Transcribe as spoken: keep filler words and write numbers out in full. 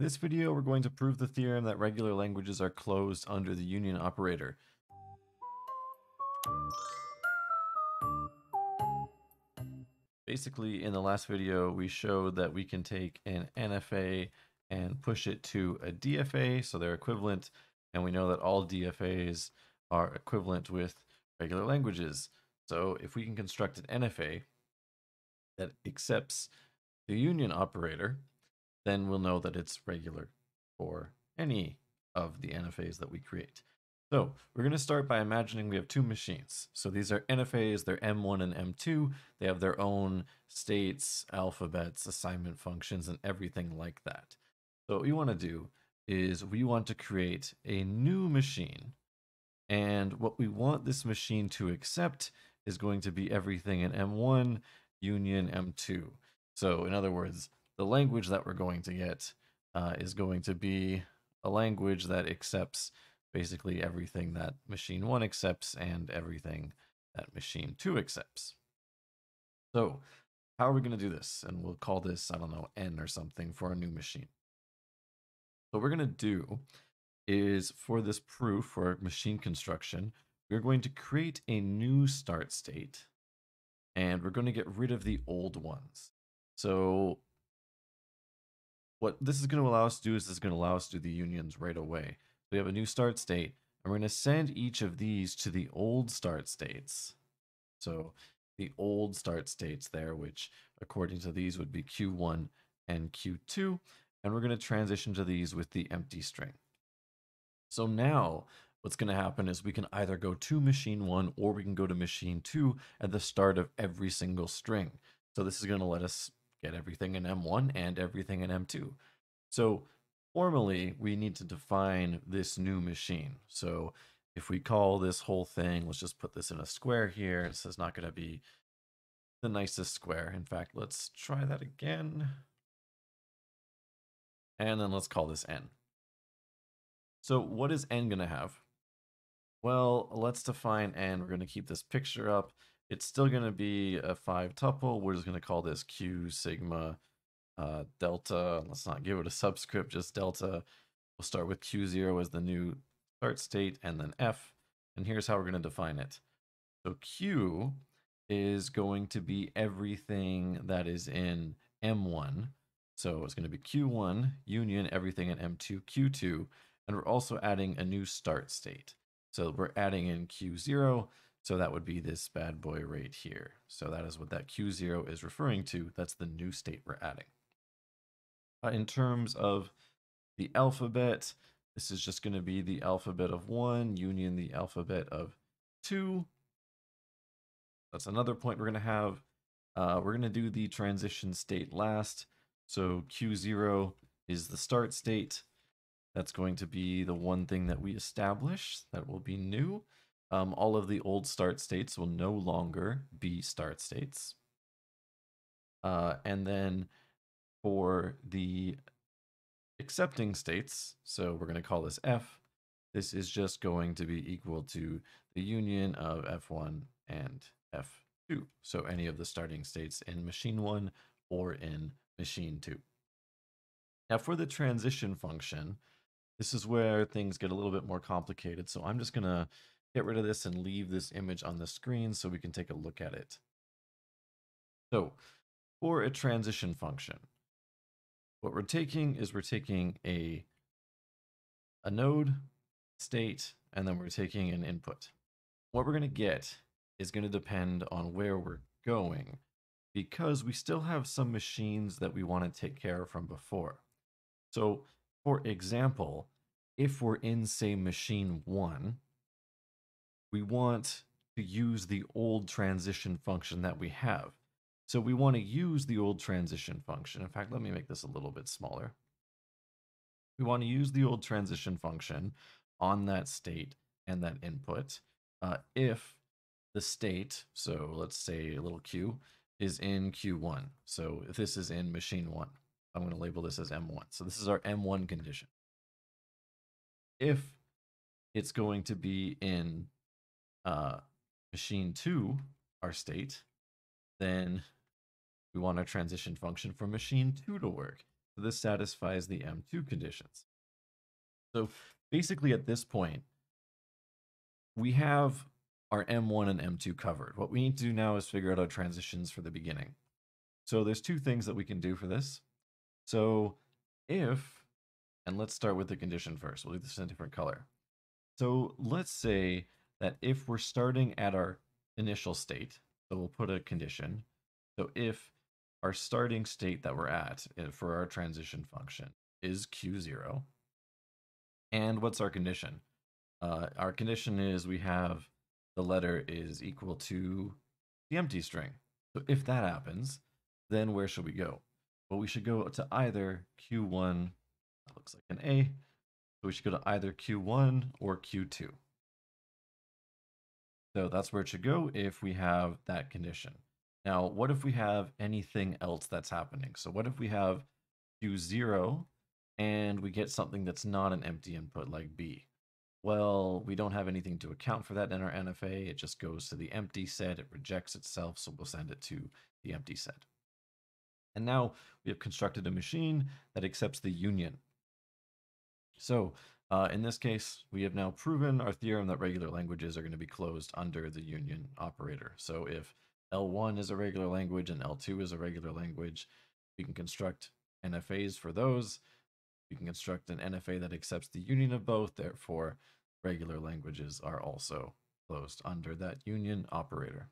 In this video, we're going to prove the theorem that regular languages are closed under the union operator. Basically, in the last video, we showed that we can take an N F A and push it to a D F A, so they're equivalent, and we know that all D F As are equivalent with regular languages. So if we can construct an N F A that accepts the union operator, then we'll know that it's regular for any of the N F As that we create. So we're going to start by imagining we have two machines. So these are N F As, they're M one and M two. They have their own states, alphabets, assignment functions, and everything like that. So what we want to do is we want to create a new machine. And what we want this machine to accept is going to be everything in M one, union M two. So in other words, the language that we're going to get uh, is going to be a language that accepts basically everything that machine one accepts and everything that machine two accepts. So how are we going to do this? And we'll call this, I don't know, N or something for a new machine. What we're going to do is for this proof for machine construction, we're going to create a new start state and we're going to get rid of the old ones. So what this is going to allow us to do is this is going to allow us to do the unions right away. So we have a new start state, and we're going to send each of these to the old start states. So the old start states there, which according to these would be Q one and Q two, and we're going to transition to these with the empty string. So now what's going to happen is we can either go to machine one or we can go to machine two at the start of every single string. So this is going to let us get everything in M one and everything in M two. So formally, we need to define this new machine. So if we call this whole thing, let's just put this in a square here. This is not going to be the nicest square. In fact, let's try that again. And then let's call this N. So what is N going to have? Well, let's define N. We're going to keep this picture up. It's still going to be a five tuple. We're just going to call this Q sigma uh, delta. Let's not give it a subscript, just delta. We'll start with Q zero as the new start state and then F. And here's how we're going to define it. So Q is going to be everything that is in M one. So it's going to be Q one union, everything in M two, Q two. And we're also adding a new start state. So we're adding in Q zero. So that would be this bad boy right here. So that is what that Q zero is referring to. That's the new state we're adding. Uh, in terms of the alphabet, this is just going to be the alphabet of one, union the alphabet of two. That's another point we're going to have. Uh, we're going to do the transition state last. So Q zero is the start state. That's going to be the one thing that we establish that will be new. Um, all of the old start states will no longer be start states. Uh, and then for the accepting states, so we're going to call this F, this is just going to be equal to the union of F one and F two. So any of the starting states in machine one or in machine two. Now for the transition function, this is where things get a little bit more complicated. So I'm just going to get rid of this and leave this image on the screen so we can take a look at it. So for a transition function, what we're taking is we're taking a, a node state, and then we're taking an input. What we're going to get is going to depend on where we're going, because we still have some machines that we want to take care of from before. So for example, if we're in, say, machine one, we want to use the old transition function that we have. So we want to use the old transition function. In fact, let me make this a little bit smaller. We want to use the old transition function on that state and that input uh, if the state, so let's say a little q, is in Q one. So if this is in machine one, I'm going to label this as M one. So this is our M one condition. If it's going to be in Uh, machine two, our state, then we want our transition function for machine two to work. So this satisfies the M two conditions. So basically at this point, we have our M one and M two covered. What we need to do now is figure out our transitions for the beginning. So there's two things that we can do for this. So if, and let's start with the condition first. We'll do this in a different color. So let's say that if we're starting at our initial state, so we'll put a condition. So if our starting state that we're at for our transition function is Q zero, and what's our condition? Uh, our condition is we have the letter is equal to the empty string. So if that happens, then where should we go? Well, we should go to either Q one, that looks like an A, so we should go to either Q one or Q two. So that's where it should go if we have that condition. Now, what if we have anything else that's happening? So what if we have Q zero and we get something that's not an empty input like B? Well, we don't have anything to account for that in our N F A. It just goes to the empty set. It rejects itself, so we'll send it to the empty set. And now we have constructed a machine that accepts the union. So uh, in this case, we have now proven our theorem that regular languages are going to be closed under the union operator. So if L one is a regular language and L two is a regular language, we can construct N F As for those. We can construct an N F A that accepts the union of both. Therefore, regular languages are also closed under that union operator.